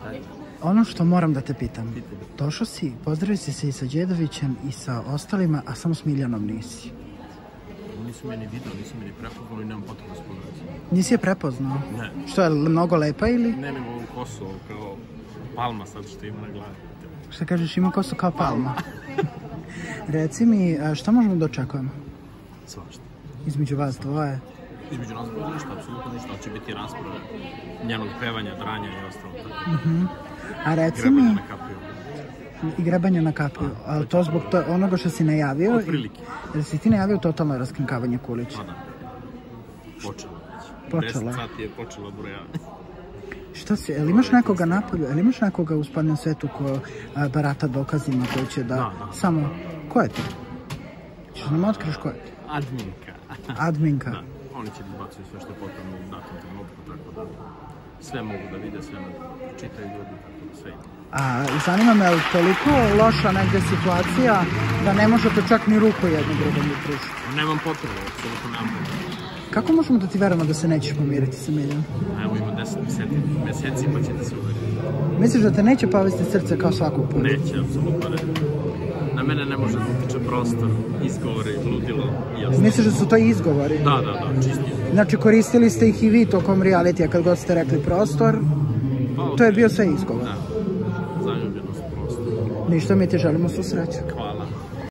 šta je? Ono što moram da te pitam, došao si, pozdravio si se i sa Džedovićem i sa ostalima, a samo s Miljanom nisi. Nisu me ni vidio, nisu me ni prepoznali, nemam potrebno spoznati. Nisi je prepoznao? Ne. Što je, mnogo lepa ili? Ne, nego u kosu, kao palma sad što ima na glavi. Šta kažeš, ima kosu kao palma? Reci mi, šta možemo da očekujemo? Svašta. Između vas dvoje? Između nas dvoje ništa, apsolutno ništa, će biti rasprave njenog pevanja, dranja i ostalo. A reci mi... I grebanje na kapiju, ali to zbog onoga što si najavio... Od prilike. Jer si ti najavio totalno raskrinkavanje kulića? Pa da. Počelo već. Počelo. 10 sati je počelo brojavanje. Šta si, jel imaš nekoga napolju, jel imaš nekoga u spadnom svetu ko barata dokazima koji će da... Samo, ko je to? Češ nam otkriš ko je to? Adminka. Adminka? Da, oni će da bacuju sve što je potrebno u datom trenutku, tako da sve mogu da vide, sve mogu da čitaju ljudi, tako da sve ide. A zanima me, je li toliko loša negde situacija da ne možete čak ni ruku jednog drugom da pružite? Nemam potrebe, apsolutno nemam potrebe. Kako možemo da ti verujemo da se nećeš pomiriti sa Miljanom? Evo ima 10 meseci pa ćete se uveriti. Misliš da te neće povesti srce kao svakog puta? Neće, apsolutno ne. Na mene ne može da utiče prostor, izgovori, ludilo i jasno. Misliš da su to izgovori? Da, čisti. Znači koristili ste ih i vi tokom realitija kad god ste rekli prostor, to je bio sve izgovor. Ništa, mi ti želimo susreća.